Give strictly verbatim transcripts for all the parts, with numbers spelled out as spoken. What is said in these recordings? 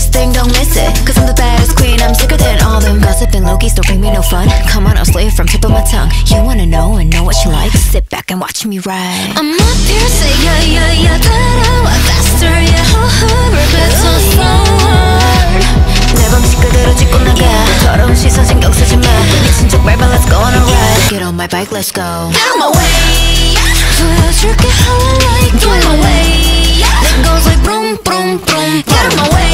Thing, don't miss it, cause I'm the baddest queen, I'm sicker than all them. Gossip and logies don't bring me no fun. Come on, I'll slay it from tip of my tongue. You wanna know and know what you like, sit back and watch me ride. I'm up here, say yeah, yeah, yeah, da-da. Walk faster, yeah, ho-ho. Repeat so slower. 내 방식 그대로 짚고 나가. 더러운 시선 신경 쓰지 마. 미친 척 밟아, let's go on a ride. Get on my bike, let's go. Out my way. 보여줄게 how I like it. Out my way. That goes like vroom, vroom, vroom. Out my way.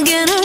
Again.